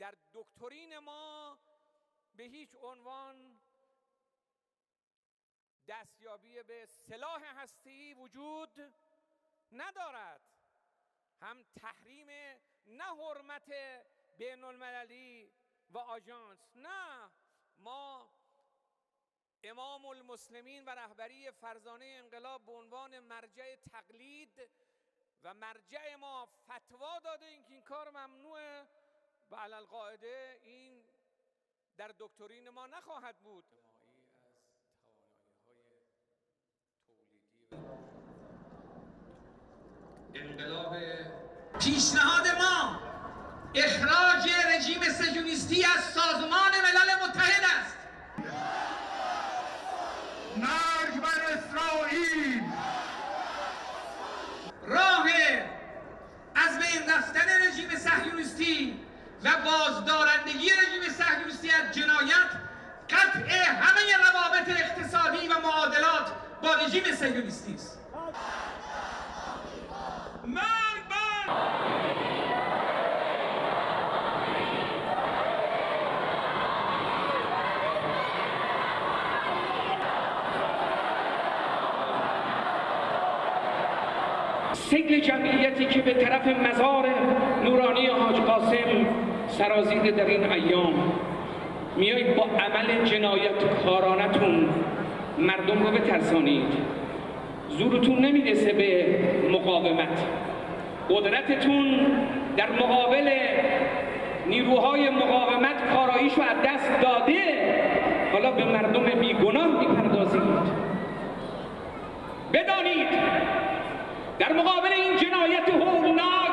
در دکترین ما به هیچ عنوان دستیابی به سلاح هستی وجود ندارد. هم تحریم نه حرمت بین المللی و آژانس، نه، ما امام المسلمین و رهبری فرزانه انقلاب به عنوان مرجع تقلید و مرجع ما فتوا داده اینکه این کار ممنوعه و علالقاعده این در دکترین ما نخواهد بود. انقلاب پیشنهاد ما اخراج رژیم سهیونیستی از سازمان ملل متحد است. مرگ بر اسرائیل! راه از بین رفتن رژیم صهیونیستی و بازدارندگی رژیم صهیونیستی از جنایت، قطع همه روابط اقتصادی و معادلات با رژیم صهیونیستی است. مرگ بر! سیل جمعیتی که به طرف مزار نورانی حاج قاسم سرازیده در این ایام، میایید با عمل جنایتکارانتون مردم رو بترسانید. زورتون نمیرسه به مقاومت. قدرتتون در مقابل نیروهای مقاومت کاراییش رو از دست داده، حالا به مردم بیگناه میپردازید. بدانید در مقابل این جنایت هولناک